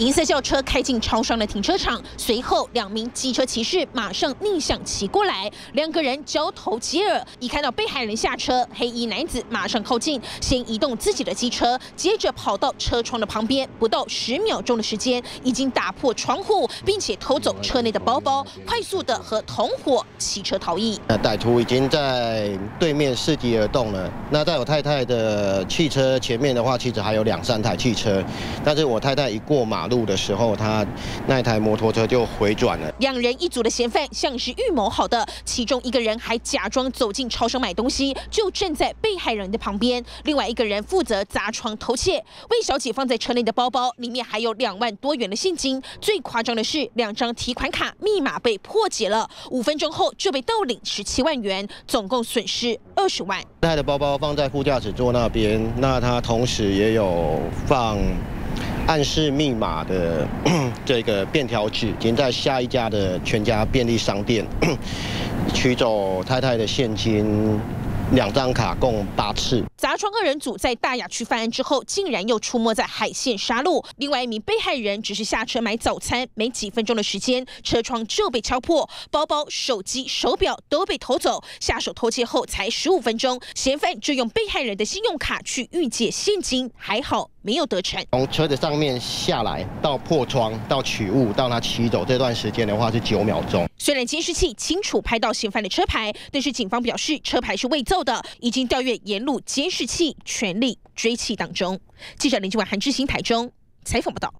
银色轿车开进超商的停车场，随后两名机车骑士马上逆向骑过来，两个人交头接耳。一看到被害人下车，黑衣男子马上靠近，先移动自己的机车，接着跑到车窗的旁边。不到10秒钟的时间，已经打破窗户，并且偷走车内的包包，快速的和同伙骑车逃逸。那歹徒已经在对面伺机而动了。那在我太太的汽车前面的话，其实还有2、3台汽车，但是我太太一过马路的时候，他那台摩托车就回转了。两人一组的嫌犯像是预谋好的，其中一个人还假装走进超商买东西，就站在被害人的旁边；另外一个人负责砸窗偷窃。魏小姐放在车内的包包里面还有2万多元的现金，最夸张的是2张提款卡密码被破解了，5分钟后就被盗领17万元，总共损失20万。他的包包放在副驾驶座那边，那他同时也有放 暗示密码的这个便条纸已经在下一家的全家便利商店取走太太的现金2张卡，共8次。砸窗二人组在大雅区犯案之后，竟然又出没在海线沙路。另外一名被害人只是下车买早餐，没几分钟的时间，车窗就被敲破，包包、手机、手表都被偷走。下手偷窃后才15分钟，嫌犯就用被害人的信用卡去预借现金，还好 没有得逞。从车子上面下来，到破窗，到取物，到他骑走这段时间的话是9秒钟。虽然监视器清楚拍到嫌犯的车牌，但是警方表示车牌是伪造的，已经调阅沿路监视器，全力追缉当中。记者林俊伟、韩志兴台中采访报道。